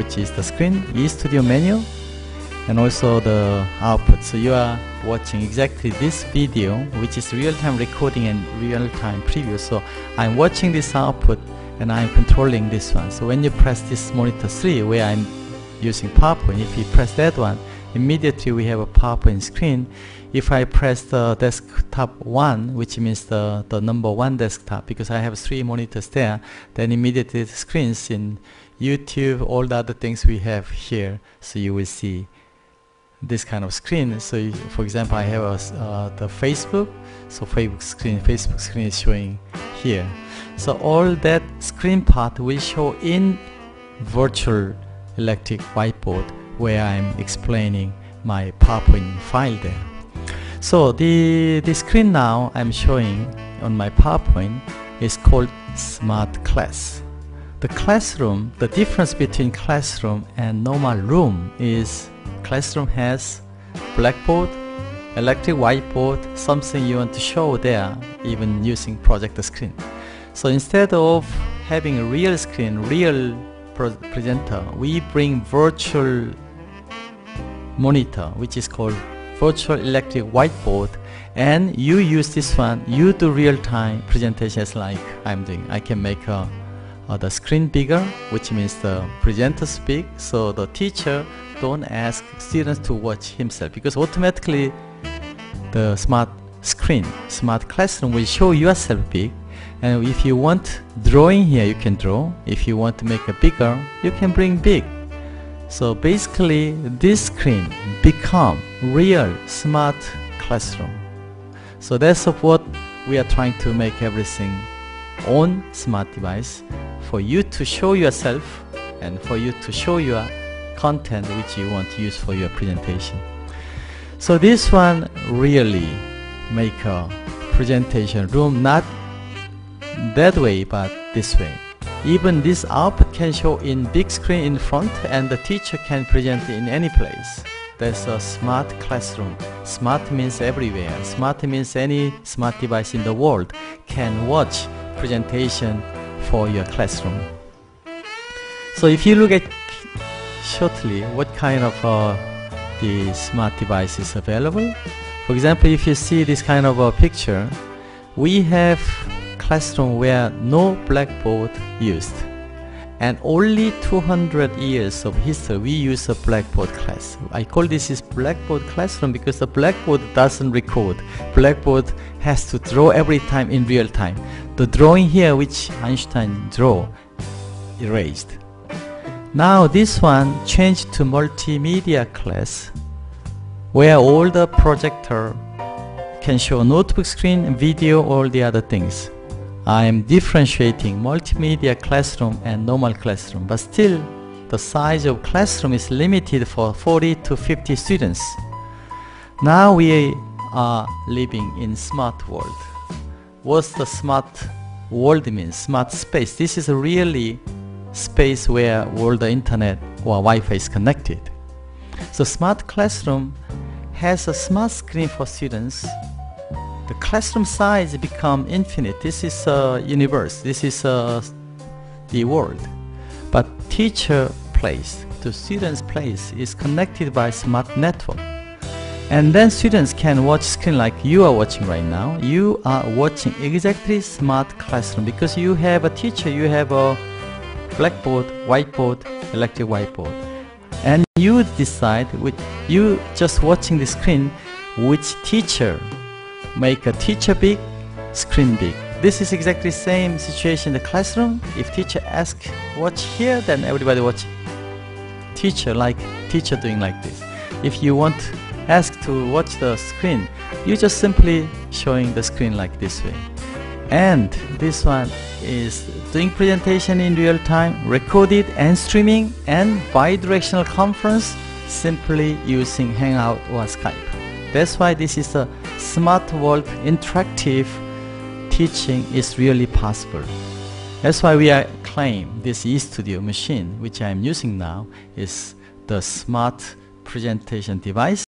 which is the screen, eStudio menu, and also the output. So you are watching exactly this video, which is real-time recording and real-time preview. So I'm watching this output and I'm controlling this one. So when you press this monitor 3 where I'm using PowerPoint, if you press that one, immediately we have a PowerPoint screen. If I press the desktop 1, which means the number 1 desktop, because I have 3 monitors there, then immediately the screens in YouTube, all the other things we have here. So you will see this kind of screen. So you, for example, I have the Facebook. So Facebook screen is showing here. So all that screen part will show in virtual electric whiteboard where I'm explaining my PowerPoint file there. So the screen now I'm showing on my PowerPoint is called Smart Class. The classroom, the difference between classroom and normal room is classroom has blackboard, electric whiteboard, something you want to show there, even using projector screen. So instead of having a real screen, real presenter, we bring virtual monitor, which is called virtual electric whiteboard, and you use this one. You do real-time presentations like I'm doing. I can make the screen bigger, which means the presenter speak, so the teacher don't ask students to watch himself, because automatically the smart screen, smart classroom will show yourself big. And if you want drawing here, you can draw. If you want to make a bigger, you can bring big. So basically this screen become real smart classroom. So that's what we are trying to make everything on smart device, for you to show yourself and for you to show your content which you want to use for your presentation. So this one really make a presentation room, not that way but this way. Even this output can show in big screen in front, and the teacher can present in any place. That's a smart classroom. Smart means everywhere. Smart means any smart device in the world can watch presentation for your classroom. So if you look at shortly what kind of the smart device is available. For example, if you see this kind of a picture, we have classroom where no blackboard used, and only 200 years of history we use a blackboard class. I call this is blackboard classroom because the blackboard doesn't record. Blackboard has to draw every time in real time. The drawing here which Einstein drew erased. Now this one changed to multimedia class where all the projector can show notebook screen, video, all the other things. I am differentiating multimedia classroom and normal classroom, but still the size of classroom is limited for 40 to 50 students. Now we are living in smart world. What's the smart world means? Smart space. This is a really space where all the internet or Wi-Fi is connected. So smart classroom has a smart screen for students. The classroom size become infinite. This is a universe. This is the world. But teacher place to students place is connected by smart network. And then students can watch screen like you are watching right now. You are watching exactly smart classroom because you have a teacher. You have a blackboard, whiteboard, electric whiteboard. And you decide with you just watching the screen which teacher make a teacher big, screen big. This is exactly same situation in the classroom. If teacher asks watch here, then everybody watch teacher, like teacher doing like this. If you want ask to watch the screen, you just simply showing the screen like this way. And this one is doing presentation in real time, recorded and streaming, and bi-directional conference simply using Hangout or Skype. That's why this is a smart world. Interactive teaching is really possible. That's why we claim this eStudio machine, which I am using now, is the smart presentation device.